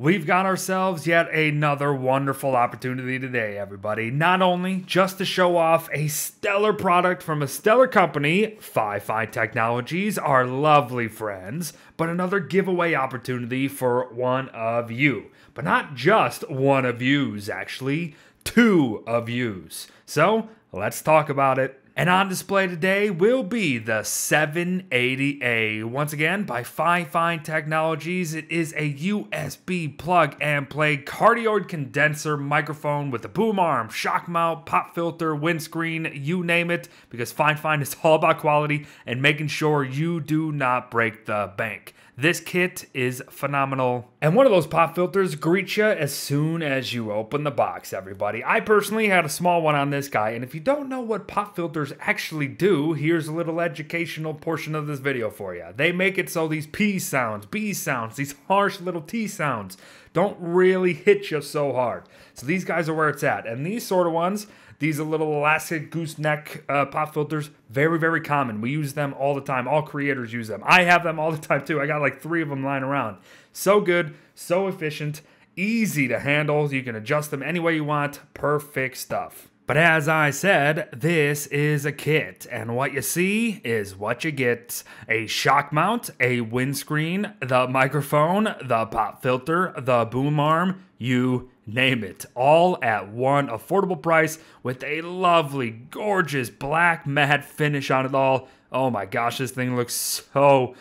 We've got ourselves yet another wonderful opportunity today, everybody. Not only just to show off a stellar product from a stellar company, FiFine Technologies, our lovely friends, but another giveaway opportunity for one of you. But not just one of yous, actually, two of yous. So let's talk about it. And on display today will be the K780A, once again by FiFine Technologies. It is a USB plug and play cardioid condenser microphone with a boom arm, shock mount, pop filter, windscreen, you name it, because FiFine is all about quality and making sure you do not break the bank. This kit is phenomenal. And one of those pop filters greets you as soon as you open the box, everybody. I personally had a small one on this guy, and if you don't know what pop filters actually do, here's a little educational portion of this video for you. They make it so these P sounds, B sounds, these harsh little T sounds don't really hit you so hard. So these guys are where it's at. And these sort of ones, these are little elastic gooseneck pop filters, very, very common. We use them all the time. All creators use them. I have them all the time too. I got like 3 of them lying around. So good, so efficient, easy to handle. You can adjust them any way you want. Perfect stuff. But as I said, this is a kit, and what you see is what you get. A shock mount, a windscreen, the microphone, the pop filter, the boom arm, you name it. All at one affordable price with a lovely, gorgeous black matte finish on it all. Oh my gosh, this thing looks so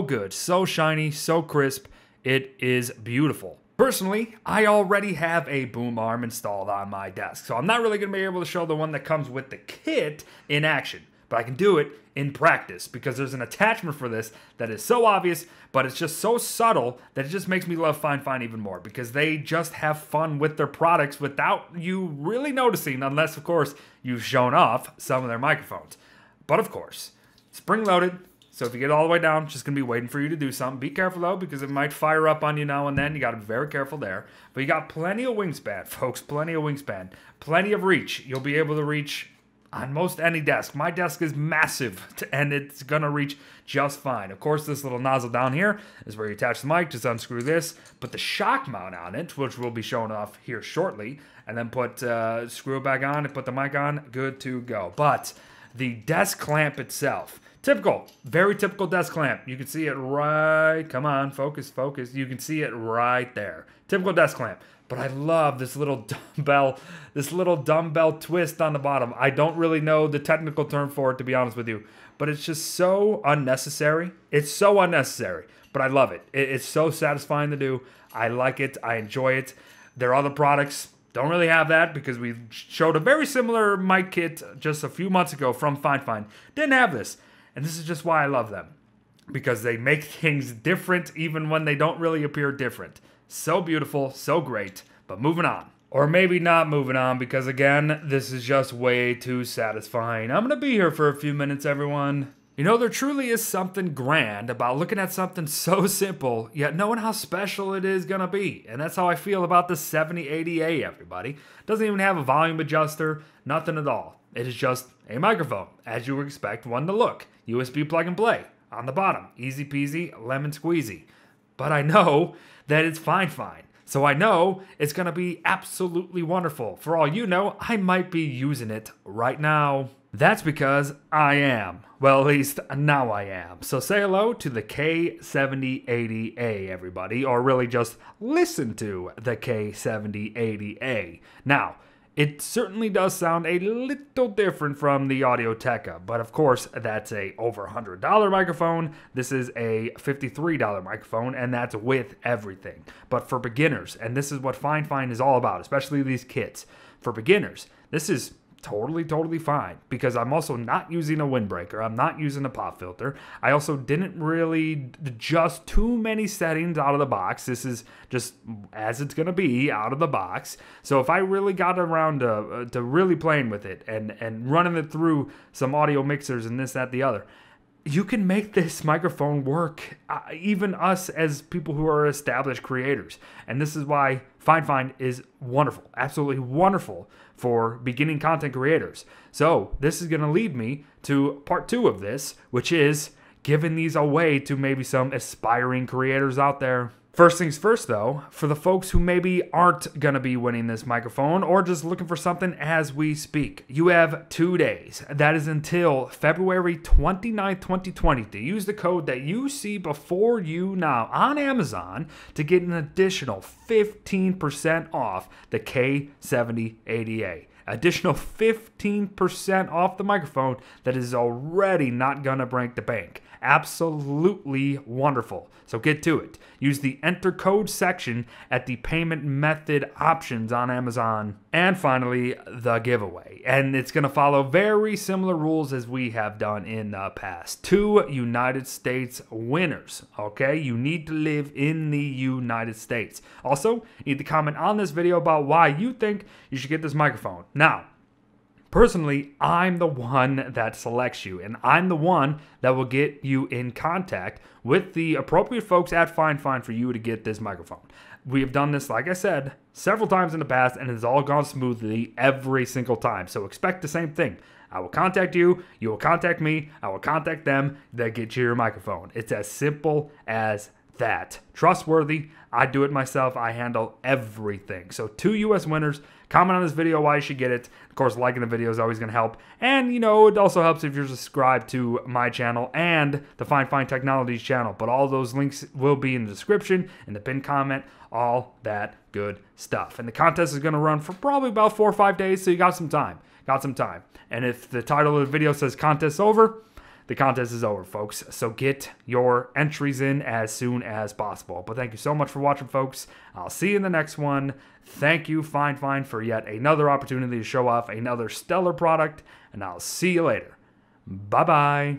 good, so shiny, so crisp. It is beautiful. Personally, I already have a boom arm installed on my desk, so I'm not really going to be able to show the one that comes with the kit in action, but I can do it in practice because there's an attachment for this that is so obvious, but it's just so subtle that it just makes me love FiFine even more because they just have fun with their products without you really noticing, unless, of course, you've shown off some of their microphones. But, of course, spring-loaded. So if you get all the way down, it's just going to be waiting for you to do something. Be careful, though, because it might fire up on you now and then. You got to be very careful there. But you got plenty of wingspan, folks. Plenty of wingspan. Plenty of reach. You'll be able to reach on most any desk. My desk is massive, and it's going to reach just fine. Of course, this little nozzle down here is where you attach the mic. Just unscrew this. Put the shock mount on it, which we'll be showing off here shortly. And then put screw it back on and put the mic on. Good to go. But the desk clamp itself. Typical, very typical desk clamp. You can see it right, come on, focus, focus. You can see it right there. Typical desk clamp. But I love this little dumbbell twist on the bottom. I don't really know the technical term for it, to be honest with you. But it's just so unnecessary. It's so unnecessary, but I love it. It's so satisfying to do. I like it, I enjoy it. There are other products. Don't really have that because we showed a very similar mic kit just a few months ago from FiFine. Didn't have this. And this is just why I love them, because they make things different even when they don't really appear different. So beautiful, so great, but moving on. Or maybe not moving on, because again, this is just way too satisfying. I'm gonna be here for a few minutes, everyone. You know, there truly is something grand about looking at something so simple, yet knowing how special it is gonna be. And that's how I feel about the K780A, everybody. Doesn't even have a volume adjuster, nothing at all. It is just a microphone, as you would expect one to look. USB plug and play on the bottom. Easy peasy, lemon squeezy. But I know that it's FiFine. So I know it's gonna be absolutely wonderful. For all you know, I might be using it right now. That's because I am. Well, at least now I am. So say hello to the K780A, everybody, or really just listen to the K780A. Now, it certainly does sound a little different from the Audio-Technica, but of course, that's a over $100 microphone. This is a $53 microphone, and that's with everything. But for beginners, and this is what FiFine is all about, especially these kits. For beginners, this is totally fine, because I'm also not using a windbreaker. I'm not using a pop filter. I also didn't really adjust too many settings out of the box. This is just as it's gonna be out of the box. So if I really got around to really playing with it and running it through some audio mixers and this, that, the other, you can make this microphone work, even us as people who are established creators. And this is why FiFine is wonderful, absolutely wonderful for beginning content creators. So this is going to lead me to part 2 of this, which is giving these away to maybe some aspiring creators out there. First things first though, for the folks who maybe aren't gonna be winning this microphone or just looking for something as we speak, you have 2 days. That is until February 29th, 2020 to use the code that you see before you now on Amazon to get an additional 15% off the K780A. Additional 15% off the microphone that is already not gonna break the bank. Absolutely wonderful. So get to it. Use the enter code section at the payment method options on Amazon. And finally, the giveaway. And it's gonna follow very similar rules as we have done in the past. 2 United States winners, okay? You need to live in the United States. Also, you need to comment on this video about why you think you should get this microphone. Now, personally, I'm the one that selects you, and I'm the one that will get you in contact with the appropriate folks at FiFine for you to get this microphone. We have done this, like I said, several times in the past, and it's all gone smoothly every single time. So expect the same thing. I will contact you, you will contact me, I will contact them, they'll get you your microphone. It's as simple as that. Trustworthy. I do it myself. I handle everything. So 2 U.S. winners. Comment on this video why you should get it. Of course, liking the video is always going to help. And, you know, it also helps if you're subscribed to my channel and the FiFine Technologies channel. But all those links will be in the description, in the pinned comment, all that good stuff. And the contest is going to run for probably about 4 or 5 days, so you got some time. Got some time. And if the title of the video says contest over, the contest is over, folks, so get your entries in as soon as possible. But thank you so much for watching, folks. I'll see you in the next one. Thank you, FiFine, for yet another opportunity to show off another stellar product, and I'll see you later. Bye-bye.